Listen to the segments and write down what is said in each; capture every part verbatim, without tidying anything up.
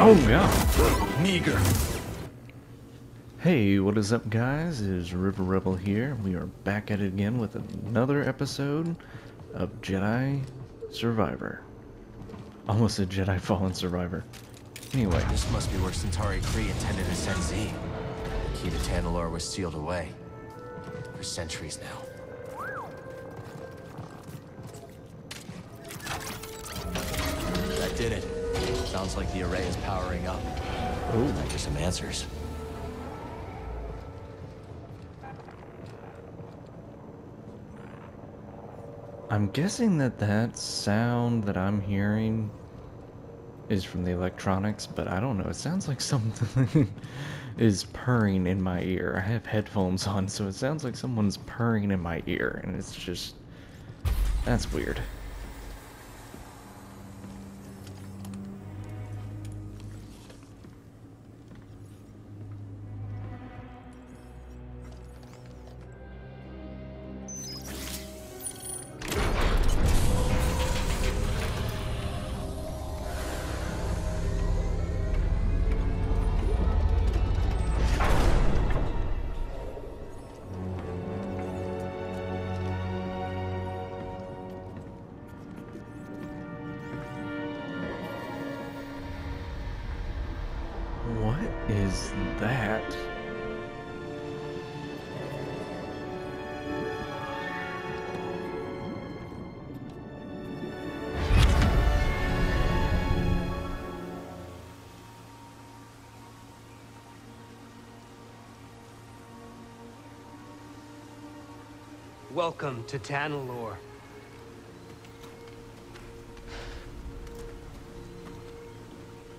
Oh yeah. Meager. Hey, what is up guys? It is River Rebel here. We are back at it again with another episode of Jedi Survivor. Almost a Jedi Fallen Survivor. Anyway. This must be where Santari Khri intended to send Z. The key to Tantalor was sealed away for centuries now. That did it. Sounds like the array is powering up. Ooh. Time for some answers. I'm guessing that that sound that I'm hearing is from the electronics, but I don't know. It sounds like something is purring in my ear. I have headphones on, so it sounds like someone's purring in my ear, and it's just... that's weird. Is that? Welcome to Tantalor.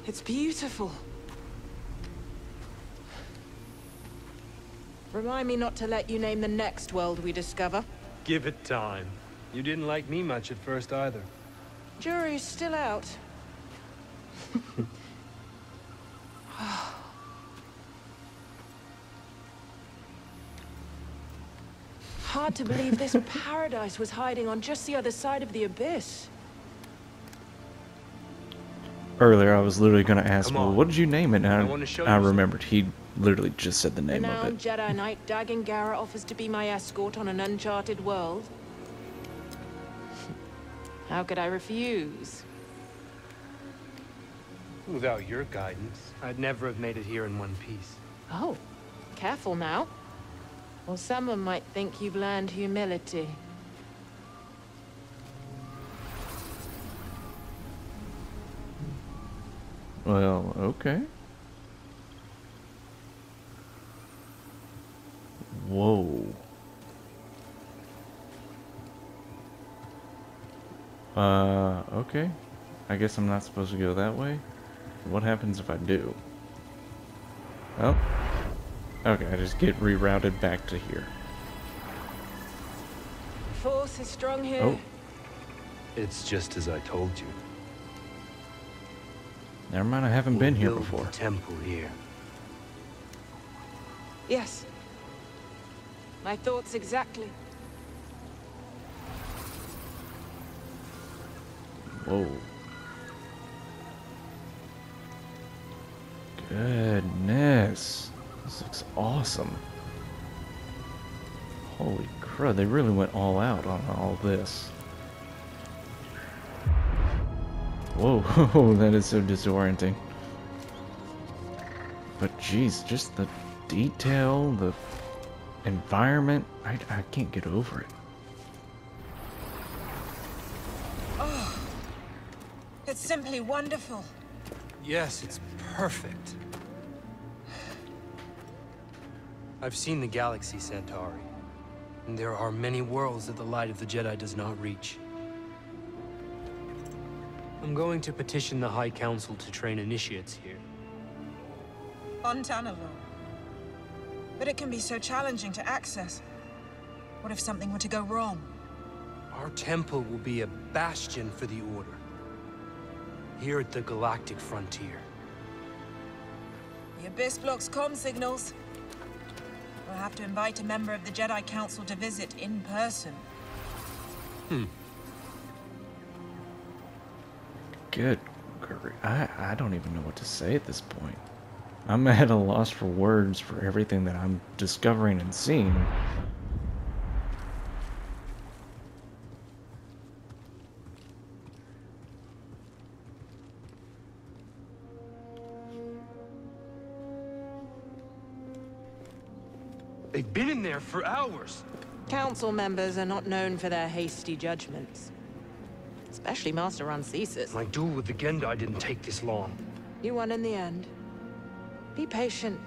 It's beautiful. Remind me not to let you name the next world we discover. Give it time. You didn't like me much at first either. Jury's still out. Hard to believe this paradise was hiding on just the other side of the abyss. Earlier, I was literally going to ask, well, what did you name it? And I, I, I remembered he literally just said the name of it. Renowned Jedi Knight Dagan Gera offers to be my escort on an uncharted world. How could I refuse? Without your guidance, I'd never have made it here in one piece. Oh, careful now. Well, someone might think you've learned humility. Well, okay. Whoa. Uh, okay. I guess I'm not supposed to go that way. What happens if I do? Oh. Okay, I just get rerouted back to here. Force is strong here. Oh. It's just as I told you. Never mind, I haven't we'll been here before. The temple here. Yes. My thoughts exactly. Whoa. Goodness. This looks awesome. Holy crud, they really went all out on all this. Whoa, that is so disorienting. But geez, just the detail, the environment, I, I can't get over it. Oh, it's simply wonderful. Yes, it's perfect. I've seen the galaxy, Santari, and there are many worlds that the light of the Jedi does not reach. I'm going to petition the High Council to train initiates here. On Tantalor. But it can be so challenging to access. What if something were to go wrong? Our temple will be a bastion for the Order. Here at the galactic frontier. The Abyss blocks comm signals. We'll have to invite a member of the Jedi Council to visit in person. Hmm. Good career. I, I don't even know what to say at this point. I'm at a loss for words for everything that I'm discovering and seeing. They've been in there for hours. Council members are not known for their hasty judgments. Especially Master Rayncis. My duel with the Gendai didn't take this long. You won in the end. Be patient.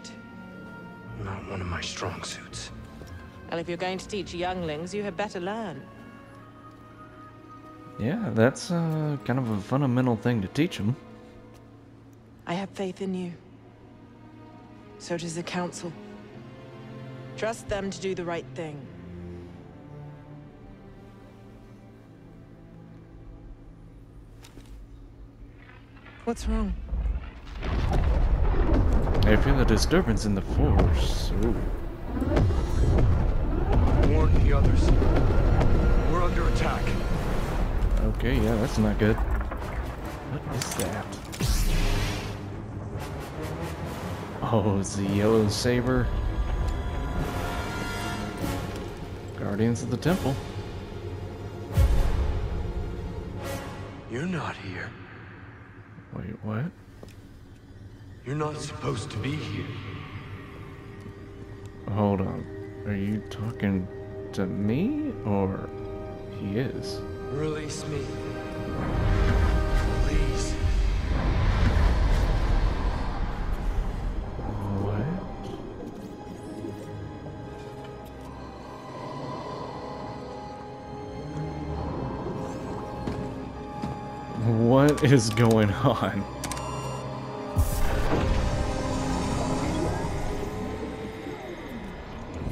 Not one of my strong suits. Well, if you're going to teach younglings, you had better learn. Yeah, that's uh, kind of a fundamental thing to teach them. I have faith in you. So does the Council. Trust them to do the right thing. What's wrong? I feel a disturbance in the force. Ooh. Warn the others. We're under attack. Okay, yeah, that's not good. What is that? Oh, it's the yellow saber. Guardians of the Temple. You're not here. Wait, what? You're not supposed to be here. Hold on. Are you talking to me, or he is? Release me. Please. What is going on?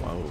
Whoa.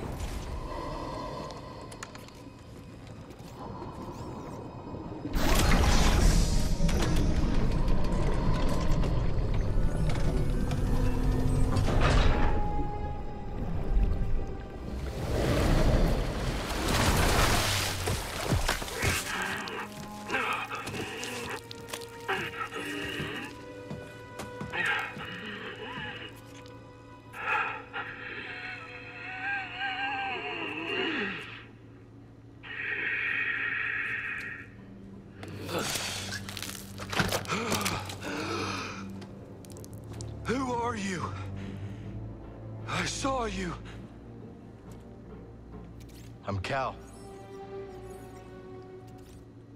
Cal.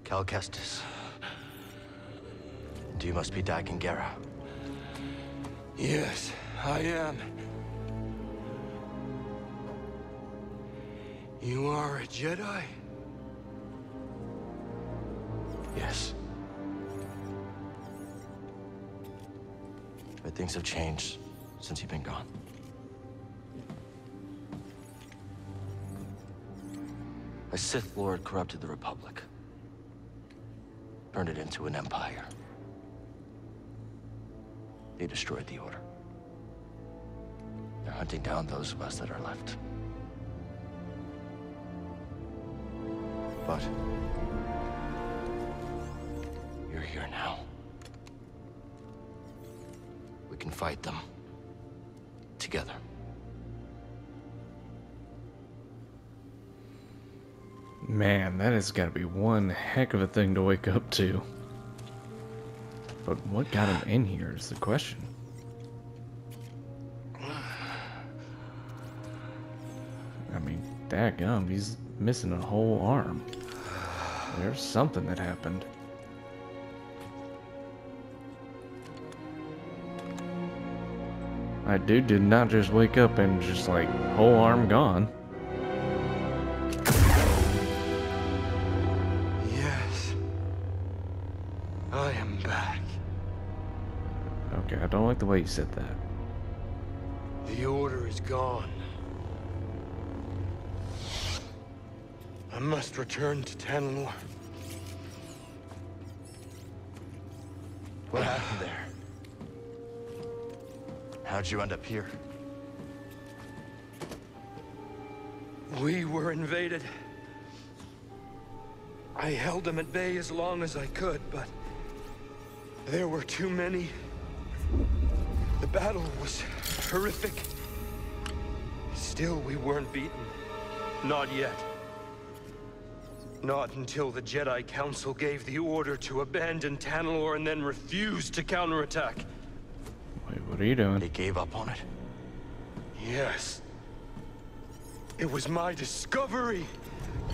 Cal Kestis. And you must be Dagan Gera. Yes, I am. You are a Jedi? Yes. But things have changed since you've been gone. A Sith Lord corrupted the Republic, turned it into an empire. They destroyed the Order. They're hunting down those of us that are left. But you're here now. We can fight them together. Man, that has got to be one heck of a thing to wake up to. But what got him in here is the question. I mean, dadgum, he's missing a whole arm. There's something that happened. That dude did not just wake up and just like, whole arm gone. I don't like the way you said that. The Order is gone. I must return to Tantalor. What happened there? How'd you end up here? We were invaded. I held them at bay as long as I could, but There were too many. The battle was horrific. Still, we weren't beaten. Not yet. Not until the Jedi Council gave the order to abandon Tantalor and then refused to counterattack. Wait, what are you doing? They gave up on it? Yes. It was my discovery,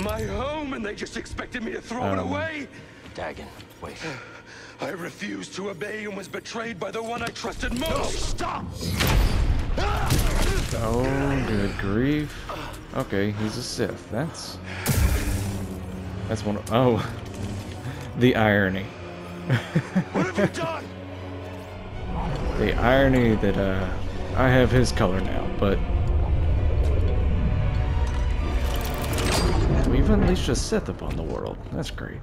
my home, and they just expected me to throw um, it away? Dagan, wait. I refused to obey and was betrayed by the one I trusted most. No, stop! Oh, good grief. Okay, he's a Sith. That's... That's one of, oh, the irony. What have you done? The irony that uh, I have his color now, but we've unleashed a Sith upon the world. That's great.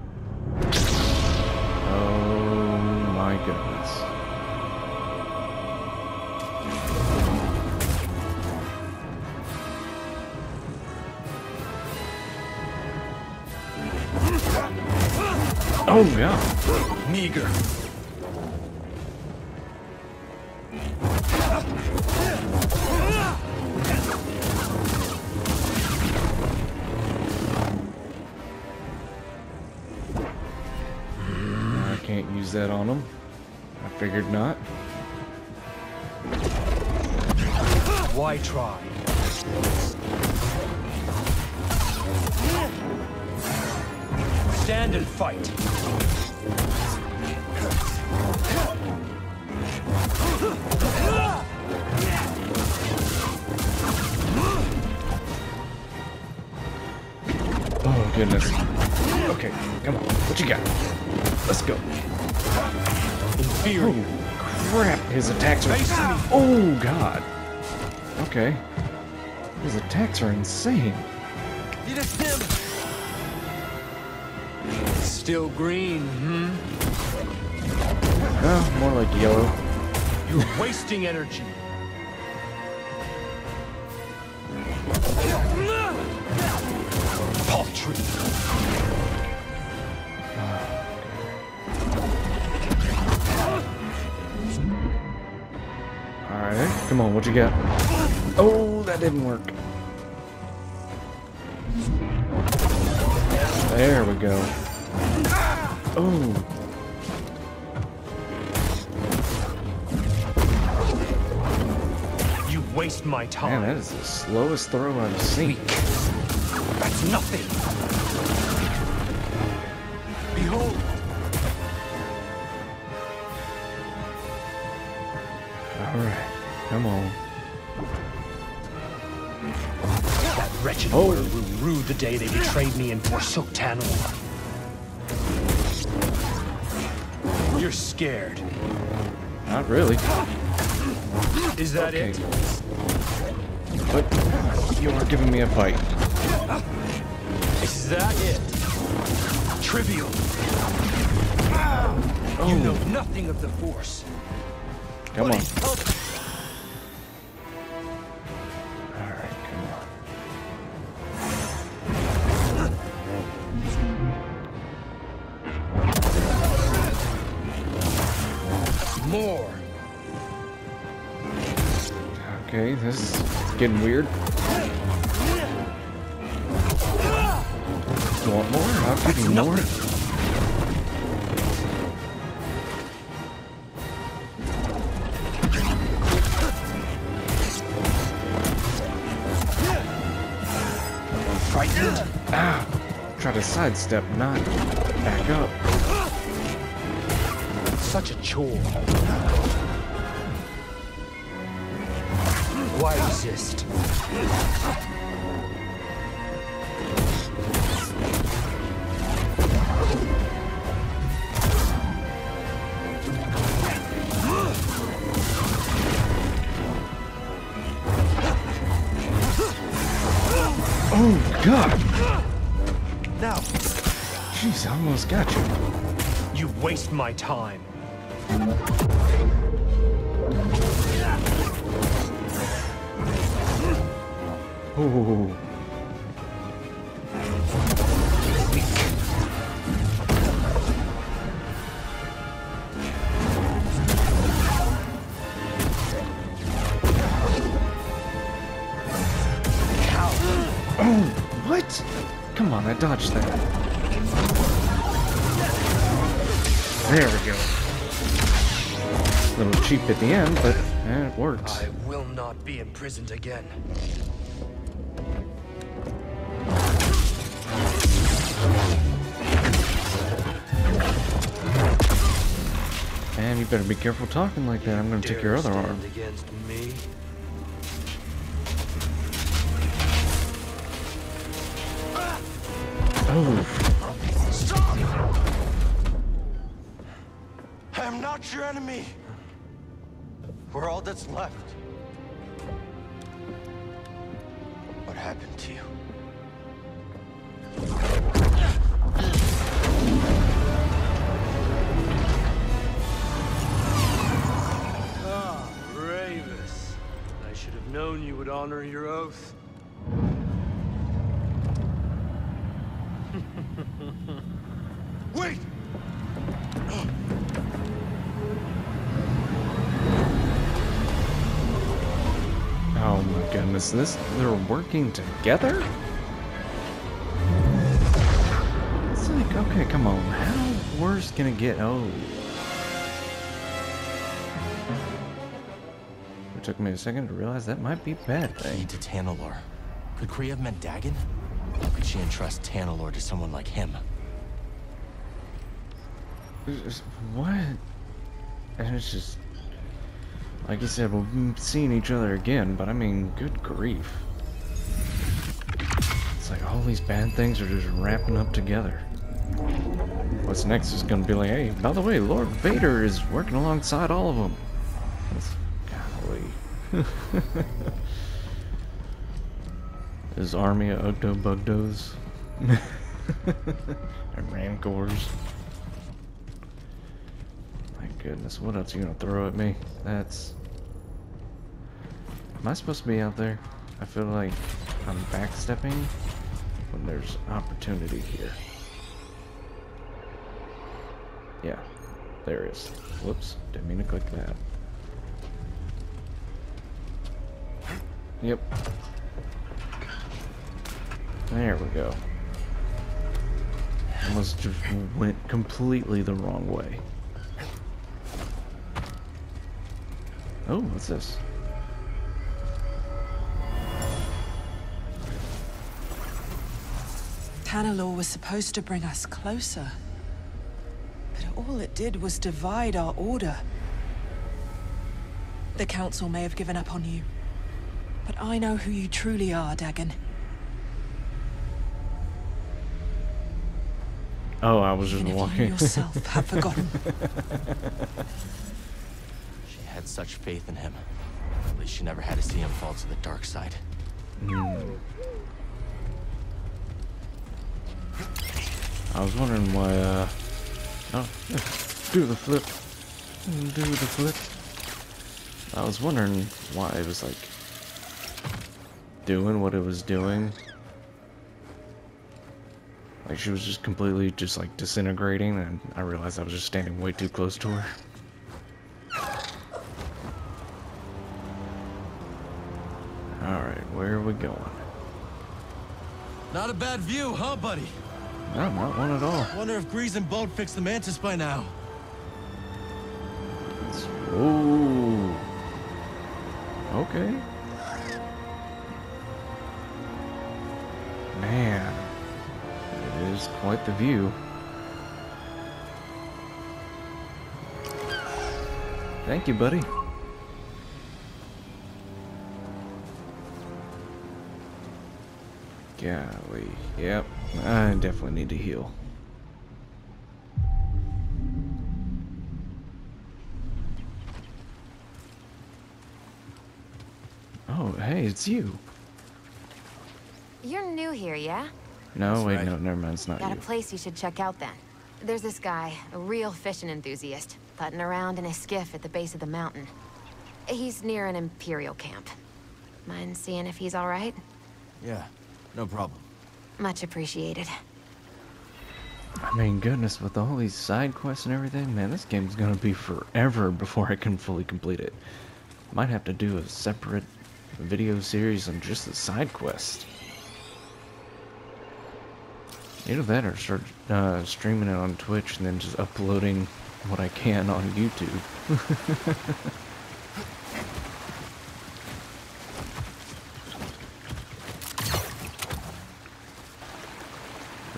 Oh my goodness. Oh yeah. Meager. Mm, I can't use that on him. I figured not. Why try? Stand and fight. Oh goodness. Okay, come on. What you got? Let's go. Inferior. Oh, crap, his attacks are. Oh god. Okay. His attacks are insane. Still green, hmm? Oh, more like yellow. You're wasting energy. Paltry. Alright, come on, what you got? Oh, that didn't work. There we go. Oh. You waste my time. Man, that is the slowest throw I've seen. That's nothing. Behold. All right, come on. That wretched oh. order will rue the day they betrayed me and forsook Tantalor. You're scared. Not really. Is that okay. it? But you are giving me a fight. Is that it? Trivial. Oh. You know nothing of the Force. Come on. Alright, come on. More. Okay, this is getting weird. Want more? I'm getting more. Frightened? Ah! Try to sidestep, not back up. Such a chore. Why resist? Oh god! Now, jeez, I almost got you. You waste my time. Ooh. it! Come on, I dodged that. There we go. A little cheap at the end, but eh, it works. I will not be imprisoned again. Man, you better be careful talking like that. I'm gonna take your other arm. Against me? Oh. Stop! I am not your enemy. We're all that's left. What happened to you? Ah, Ravis. I should have known you would honor your oath. Wait! Oh my goodness, this, they're working together? It's like, okay, come on, how worse can it get? Oh. It took me a second to realize that might be a bad thing. Key to Tantalor. Could Kree have meant Dagan? Could she entrust Tantalor to someone like him? What? And it's just... Like you said, we've seen each other again, but I mean, good grief. It's like all these bad things are just wrapping up together. What's next is gonna be like, hey, by the way, Lord Vader is working alongside all of them. That's... Golly. His army of Ugdo-Bugdos and Rancors. My goodness, what else are you gonna throw at me? That's... Am I supposed to be out there? I feel like I'm backstepping when there's opportunity here. Yeah, there it is. Whoops, didn't mean to click that. Yep. There we go. Almost just went completely the wrong way. Oh, what's this? Tantalor was supposed to bring us closer. But all it did was divide our order. The Council may have given up on you. But I know who you truly are, Dagan. Oh, I was just walking. You yourself have forgotten. She had such faith in him. At least she never had to see him fall to the dark side. Mm. I was wondering why. Uh... Oh, yeah. Do the flip. Do the flip. I was wondering why it was like doing what it was doing. Like, she was just completely just, like, disintegrating, and I realized I was just standing way too close to her. Alright, where are we going? Not a bad view, huh, buddy? No, not one at all. Wonder if Grease and Boat fixed the Mantis by now. Ooh. Okay. Man. It is quite the view. Thank you, buddy. Golly. Yep. I definitely need to heal. Oh, hey, it's you. You're new here, yeah? No, that's wait, right. no, never mind, it's not Got you. Got a place you should check out then. There's this guy, a real fishing enthusiast, putting around in a skiff at the base of the mountain. He's near an Imperial camp. Mind seeing if he's all right? Yeah, no problem. Much appreciated. I mean, goodness, with all these side quests and everything, man, this game's gonna be forever before I can fully complete it. Might have to do a separate video series on just the side quest. Either that or start uh, streaming it on Twitch and then just uploading what I can on YouTube.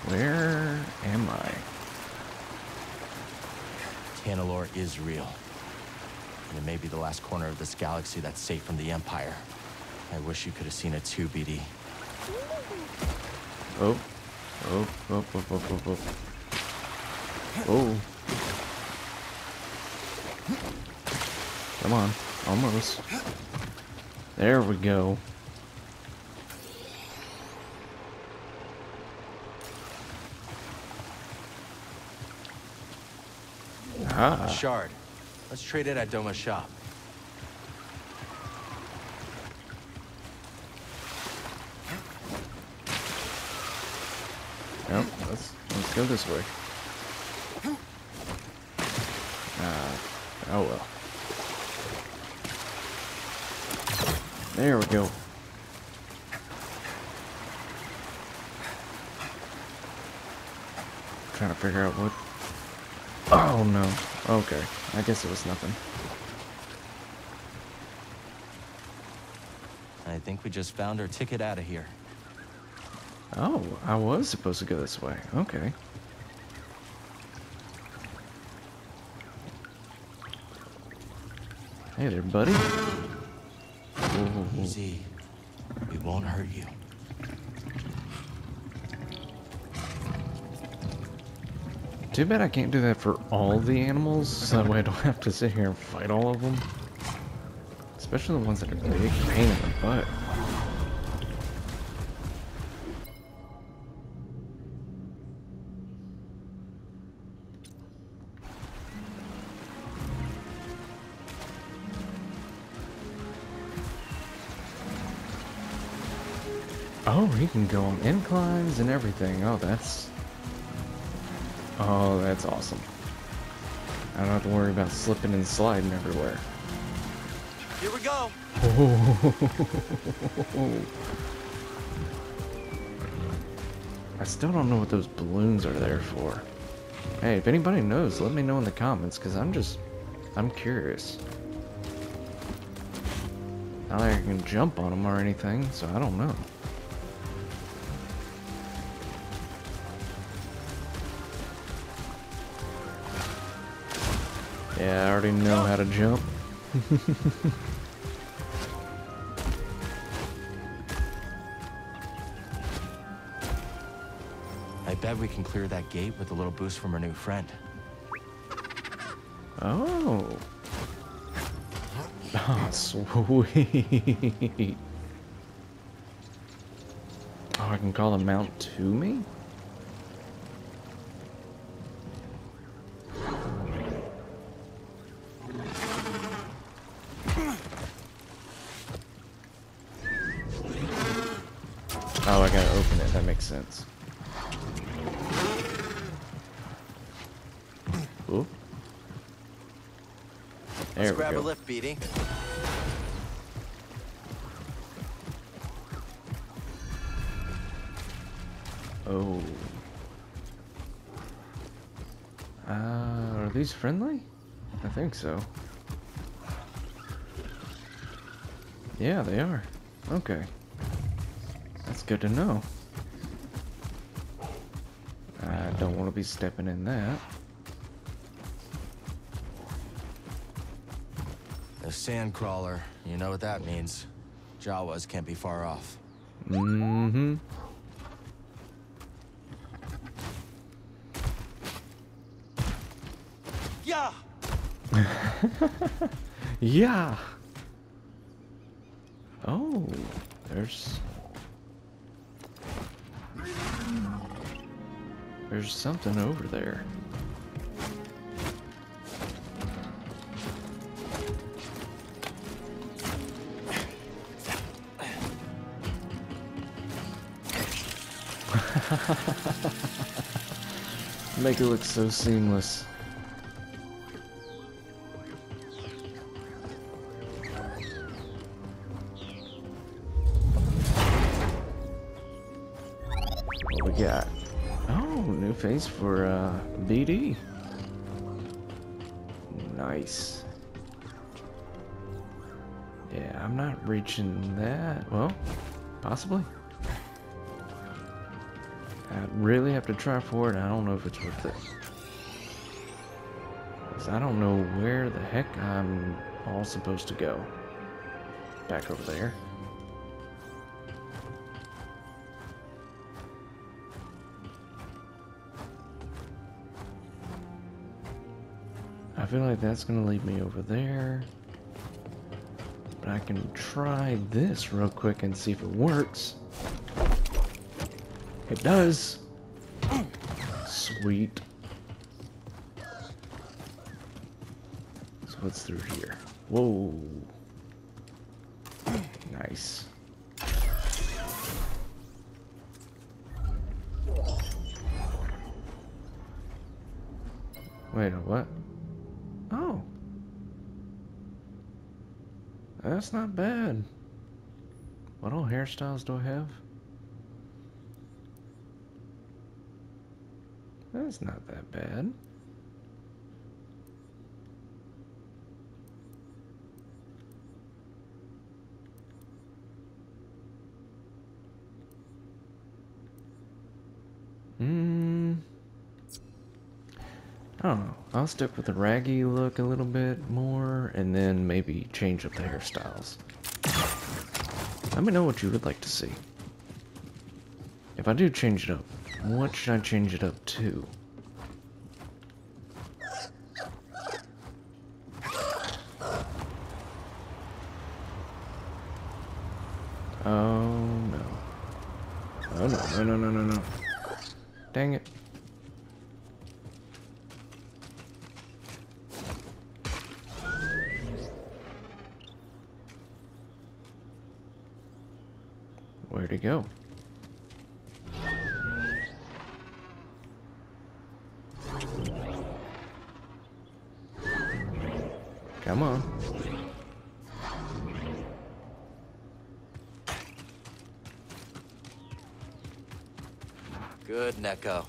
Where am I? Tantalor is real. And it may be the last corner of this galaxy that's safe from the Empire. I wish you could have seen it too, B D. Oh. Oh, oh, oh, oh, oh, oh. Oh. Come on. Almost. There we go. Ah. A shard. Let's trade it at Doma's shop. Yep, let's let's go this way. Uh, oh well. There we go. Trying to figure out what. Oh no. Okay. I guess it was nothing. I think we just found our ticket out of here. Oh, I was supposed to go this way. Okay. Hey there, buddy. Whoa. Easy. We won't hurt you. Too bad I can't do that for all the animals, so that way I don't have to sit here and fight all of them. Especially the ones that are big pain in the butt. Oh, he can go on inclines and everything. Oh, that's... Oh, that's awesome. I don't have to worry about slipping and sliding everywhere. Here we go! Oh. I still don't know what those balloons are there for. Hey, if anybody knows, let me know in the comments, because I'm just... I'm curious. Not like I can jump on them or anything, so I don't know. Yeah, I already know how to jump. I bet we can clear that gate with a little boost from our new friend. Oh. Oh, sweet. Oh, I can call him Mount to me? Oh, I gotta open it. That makes sense. Ooh. There Let's we grab go. a lift, B D. Oh. Uh, are these friendly? I think so. Yeah, they are. Okay. That's good to know. I don't want to be stepping in that. A sand crawler. You know what that means. Jawas can't be far off. Mm-hmm. Yeah. Yeah. Oh, there's... There's something over there. Make it look so seamless. What we got? Oh. new face for uh, B D. Nice. Yeah, I'm not reaching that. Well, possibly. I'd really have to try for it. I don't know if it's worth it. Because I don't know where the heck I'm all supposed to go. Back over there. I feel like that's going to lead me over there. But I can try this real quick and see if it works. It does. Sweet. So what's through here? Whoa. Nice. Wait, what? Oh. That's not bad. What all hairstyles do I have? That's not that bad. Hmm. I don't know. I'll stick with the raggy look a little bit more, and then maybe change up the hairstyles. Let me know what you would like to see. If I do change it up, what should I change it up to? Oh no. Oh no, no, no, no, no, no. Dang it. Where'd he go? Come on. Good, Neko.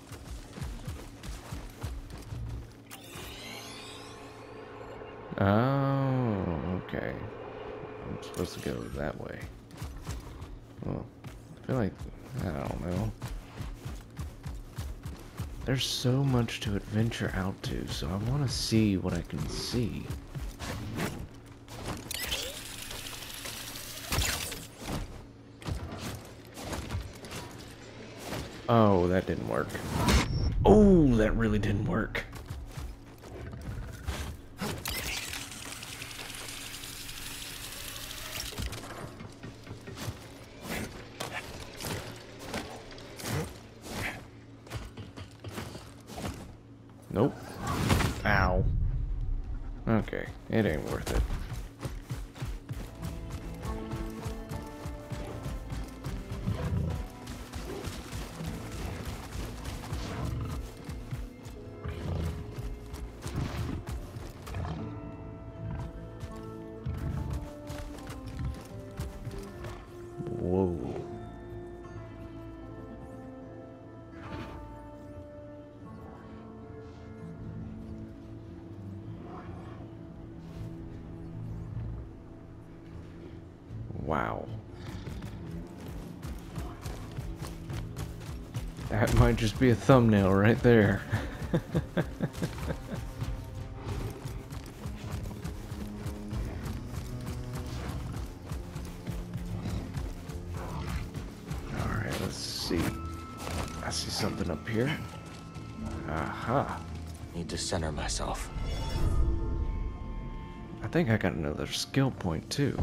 Oh, okay. I'm supposed to go that way. Well, I feel like, I don't know. There's so much to adventure out to, so I want to see what I can see. Oh, that didn't work. Oh, that really didn't work. Nope. Ow. Okay, it ain't worth it. Wow. That might just be a thumbnail right there. Alright, let's see. I see something up here. Aha. Need to center myself. I think I got another skill point too.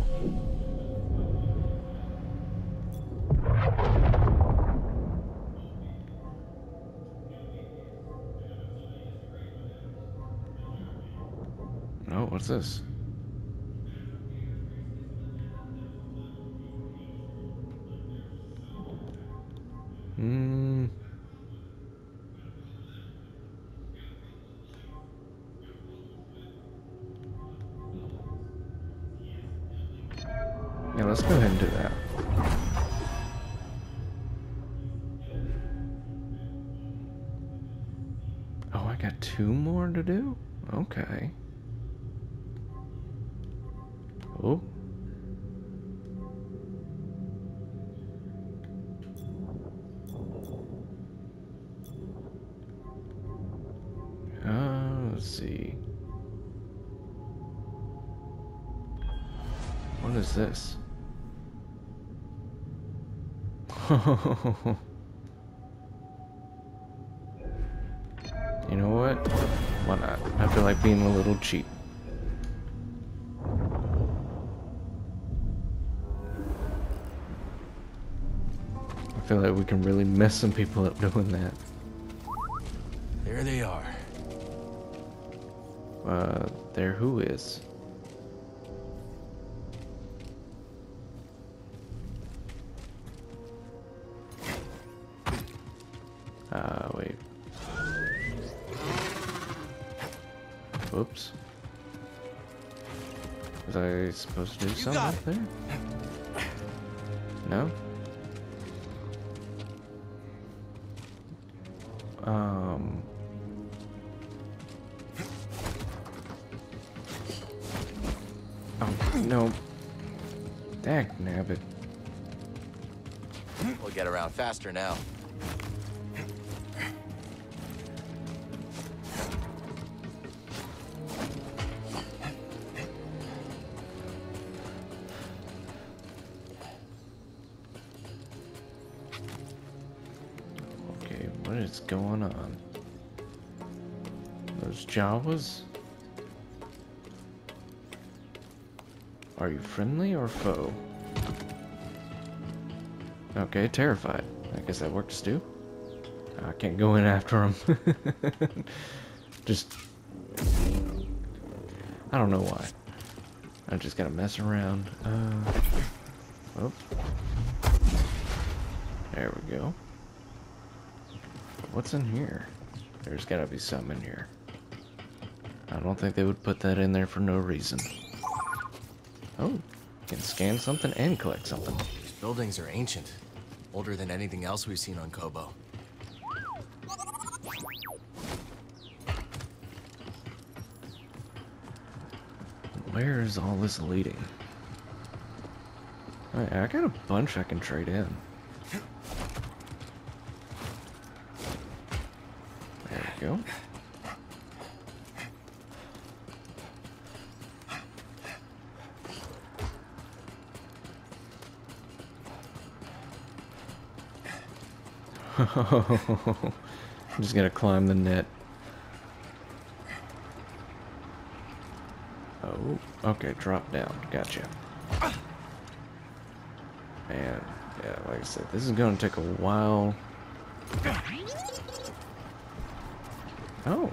What's this? Hmm. Yeah, let's go ahead and do that. two more to do? Okay. Oh. Uh, let's see. What is this? You know what? Why not? I feel like being a little cheap. I feel like we can really mess some people up doing that. There they are. Uh, there who is? Uh, wait. Oops. Was I supposed to do something up there? No? Um. Oh, no. Dag nabbit. We'll get around faster now. Going on? Those Jawas? Are you friendly or foe? Okay, terrified. I guess that works too. I can't go in after him. Just... I don't know why. I just gotta mess around. Uh, oh. There we go. What's in here? There's gotta be some in here. I don't think they would put that in there for no reason. Oh, you can scan something and collect something. These buildings are ancient. Older than anything else we've seen on Koboh. Where is all this leading? Alright, I got a bunch I can trade in. Go. I'm just gonna climb the net. Oh, okay, drop down. Gotcha. Man, yeah, like I said, this is gonna take a while. Oh,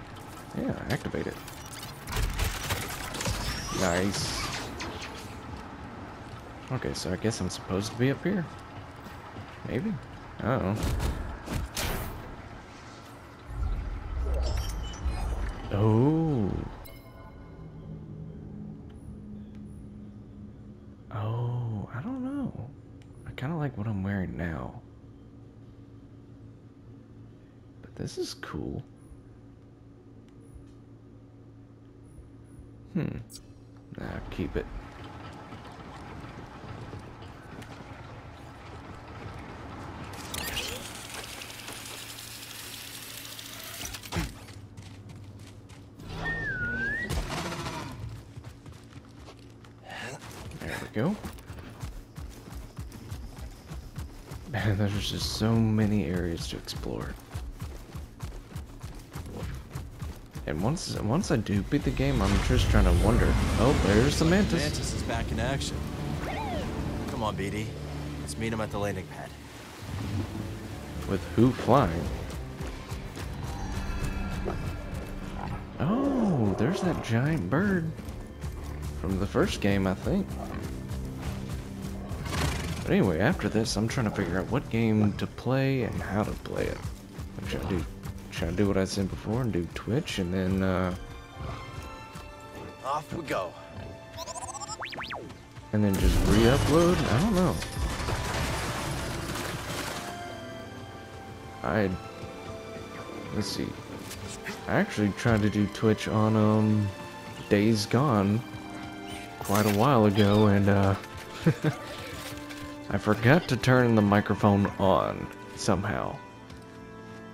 yeah, activate it. Nice. Okay, so I guess I'm supposed to be up here. Maybe? I don't know. Oh. Oh, I don't know. I kind of like what I'm wearing now. But this is cool. Hmm. Nah, keep it. There we go. Man, there's just so many areas to explore. And once once I do beat the game, I'm just trying to wonder. Oh, there's the Mantis. Mantis is back in action. Come on, B D. Let's meet him at the landing pad. With who flying? Oh, there's that giant bird from the first game, I think. But anyway, after this, I'm trying to figure out what game to play and how to play it. What should I do? Should I do what I said before and do Twitch and then uh off we go. And then just re-upload? I don't know. I let's see. I actually tried to do Twitch on um Days Gone quite a while ago, and uh I forgot to turn the microphone on somehow.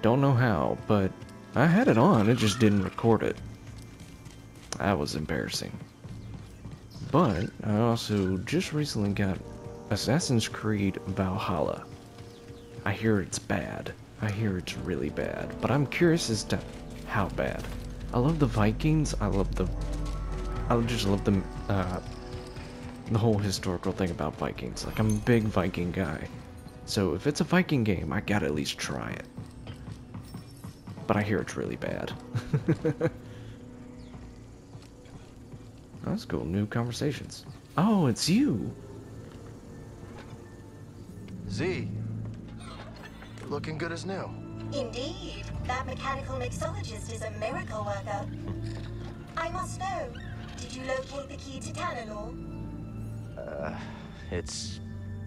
Don't know how, but I had it on, it just didn't record it. That was embarrassing. But I also just recently got Assassin's Creed Valhalla. I hear it's bad. I hear it's really bad, but I'm curious as to how bad. I love the Vikings. I love the... I just love the... Uh, the whole historical thing about Vikings. Like, I'm a big Viking guy. So if it's a Viking game, I gotta at least try it. But I hear it's really bad. That's cool. New conversations. Oh, it's you! Z. Looking good as new. Indeed. That mechanical mixologist is a miracle worker. I must know, did you locate the key to Tantalor? Uh, it's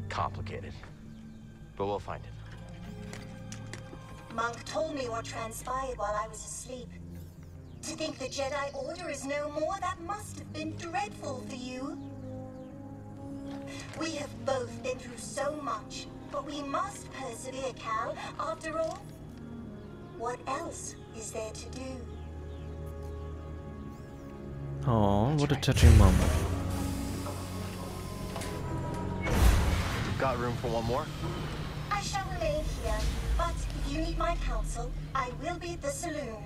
complicated. But we'll find it. Monk told me what transpired while I was asleep. To think the Jedi Order is no more, that must have been dreadful for you. We have both been through so much, but we must persevere, Cal. After all, what else is there to do? Aw, what a touching moment. Got room for one more? I shall remain here, but if you need my counsel, I will be at the saloon.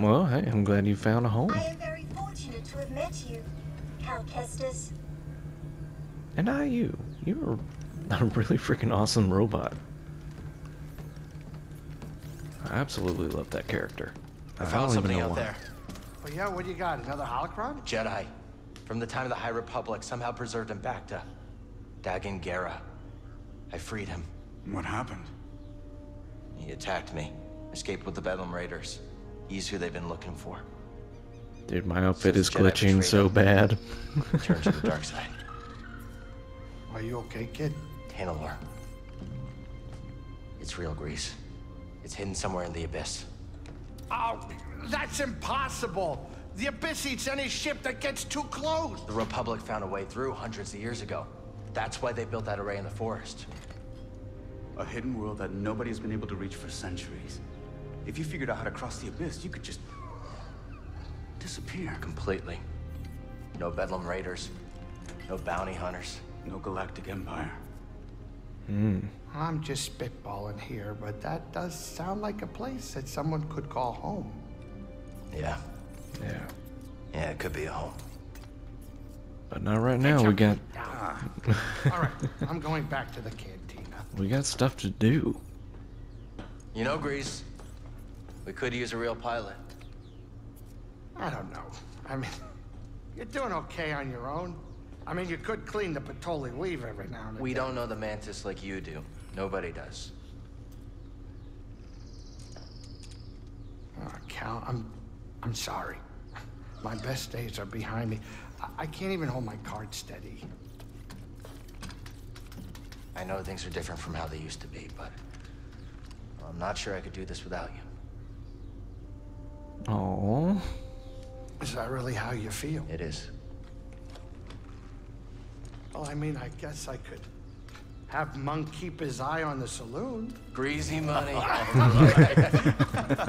Well, hey, I'm glad you found a home. I am very fortunate to have met you, Cal Kestis. And I, you. You're a really freaking awesome robot. I absolutely love that character. I, I found somebody out why. there. Oh yeah, what do you got? Another holocron? Jedi. From the time of the High Republic, somehow preserved in Bracca. Dagan Gera. I freed him. What happened? He attacked me. Escaped with the Bedlam Raiders. He's who they've been looking for. Dude, my outfit Since is Jedi glitching so bad. Turn to the dark side. Are you okay, kid? Tantalor. It's real grease. It's hidden somewhere in the abyss. Oh, that's impossible! The abyss eats any ship that gets too close! The Republic found a way through hundreds of years ago. That's why they built that array in the forest. A hidden world that nobody's been able to reach for centuries. If you figured out how to cross the abyss, you could just disappear. Completely. No Bedlam Raiders. No bounty hunters. No Galactic Empire. Hmm. I'm just spitballing here, but that does sound like a place that someone could call home. Yeah. Yeah. Yeah, it could be a home. But not right now, we got... Alright, I'm going back to the cantina. We got stuff to do. You know, Grease, we could use a real pilot. I don't know. I mean, you're doing okay on your own. I mean, you could clean the Patoli weave every now and then. We don't know the Mantis like you do. Nobody does. Oh, Cal, I'm... I'm sorry. My best days are behind me. I, I can't even hold my card steady. I know things are different from how they used to be, but... I'm not sure I could do this without you. Aww. Is that really how you feel? It is. Well, I mean, I guess I could have Monk keep his eye on the saloon. Greasy money.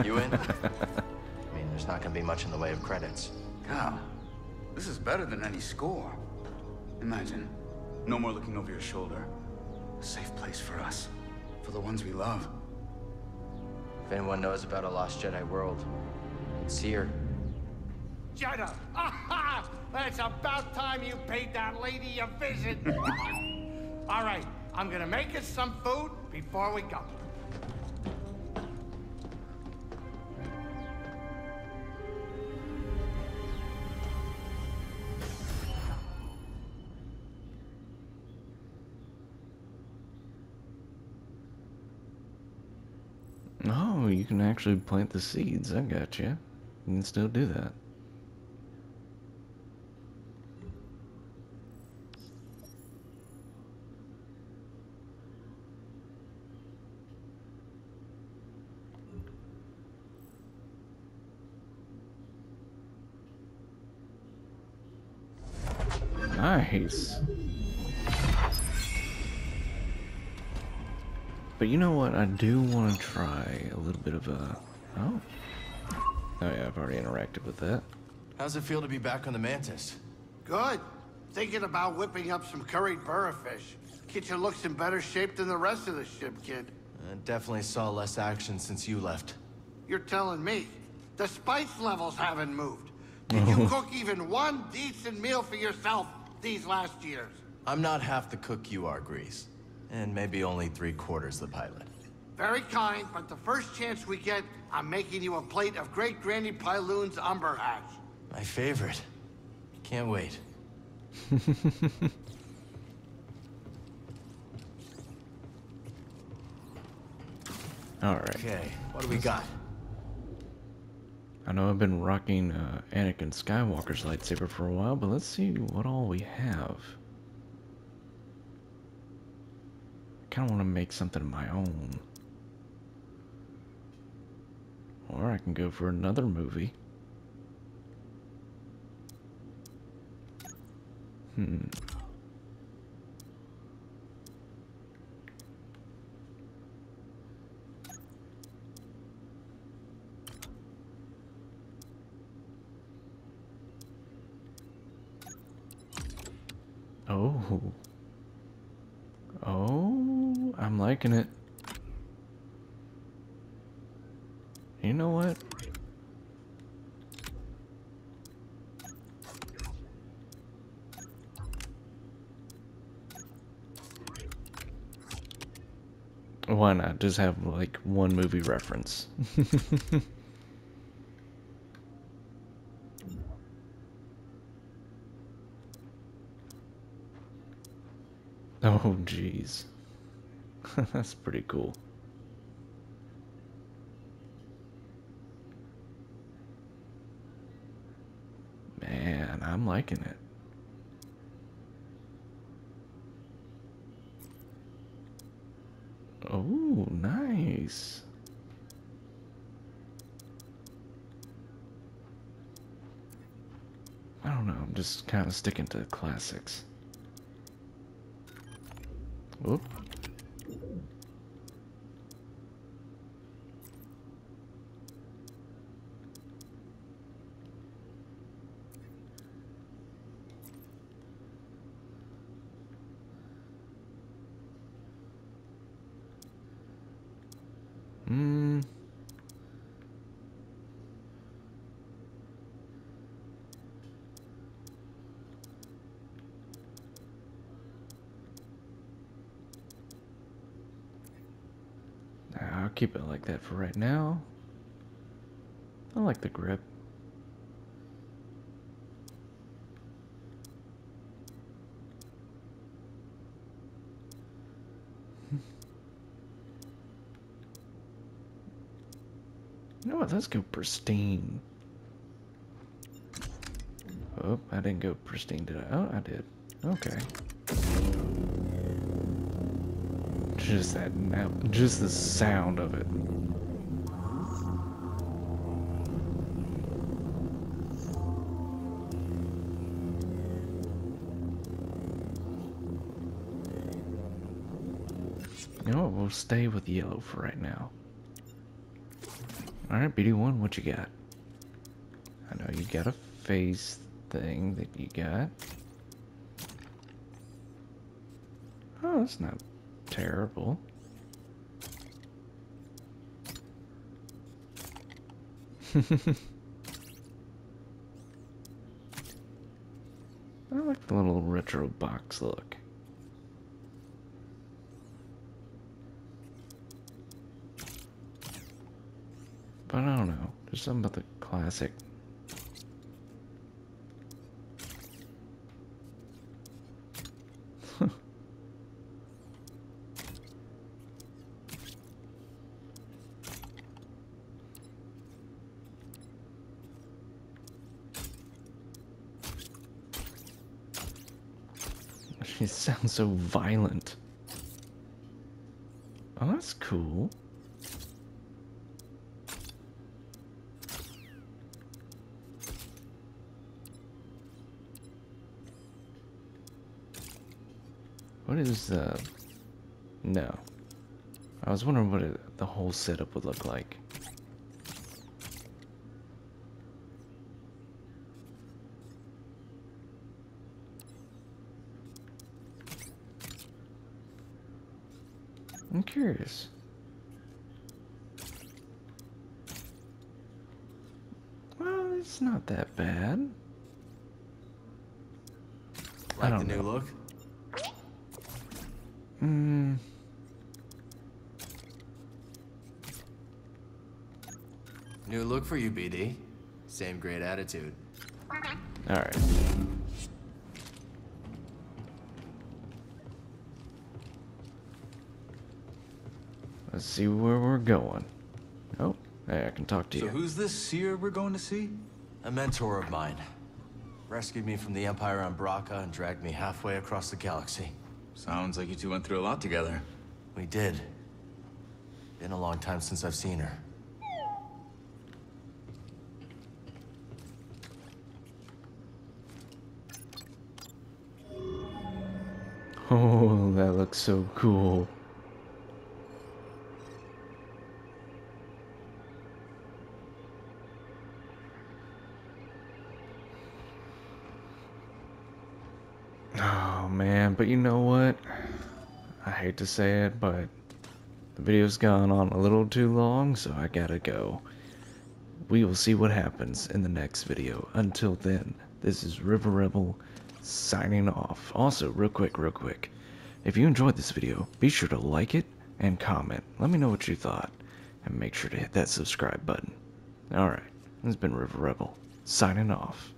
You in? I mean, there's not going to be much in the way of credits. Cal, this is better than any score. Imagine, no more looking over your shoulder. A safe place for us, for the ones we love. If anyone knows about a lost Jedi world, it's here. Jedi! Aha! It's about time you paid that lady a visit. All right, I'm gonna make us some food before we go. Oh, you can actually plant the seeds. I got you. You can still do that. Nice. But you know what? I do want to try a little bit of a... Oh. Oh yeah, I've already interacted with that. How's it feel to be back on the Mantis? Good. Thinking about whipping up some curried burra fish. Kitchen looks in better shape than the rest of the ship, kid. I definitely saw less action since you left. You're telling me. The spice levels haven't moved. Did you cook even one decent meal for yourself these last years? I'm not half the cook you are, Grease. And maybe only three quarters the pilot. Very kind, but the first chance we get, I'm making you a plate of Great Granny Pyloon's umber hash. My favorite. Can't wait. Alright. Okay, what do we got? I know I've been rocking uh, Anakin Skywalker's lightsaber for a while, but let's see what all we have. I kind of want to make something of my own. Or I can go for another movie. Hmm. Oh. Oh, I'm liking it. You know what? Why not? Just have like one movie reference. Oh, geez. That's pretty cool. Man, I'm liking it. Oh, nice. I don't know. I'm just kind of sticking to the classics. Oop. Hmm. Keep it like that for right now. I like the grip. You know what? Let's go pristine. Oh, I didn't go pristine, did I? Oh, I did. Okay. Just that now, just the sound of it. You know what? We'll stay with yellow for right now. All right, B D one, what you got? I know you got a face thing that you got. Oh, that's not terrible. I like the little retro box look. But I don't know. There's something about the classic. It sounds so violent. Oh, that's cool. What is uh no. I was wondering what it, the whole setup would look like. I'm curious. Well, it's not that bad. Like I don't the new know. Look? Hmm. New look for you, B D. Same great attitude. All right. Let's see where we're going. Oh, hey, I can talk to you. So who's this seer we're going to see? A mentor of mine. Rescued me from the Empire on Bracca and dragged me halfway across the galaxy. Sounds like you two went through a lot together. We did. Been a long time since I've seen her. Oh, that looks so cool. Man, but you know what? I hate to say it, but the video's gone on a little too long, so I gotta go. We will see what happens in the next video. Until then, this is River Rebel signing off. Also, real quick, real quick. If you enjoyed this video, be sure to like it and comment. Let me know what you thought, and make sure to hit that subscribe button. Alright, this has been River Rebel signing off.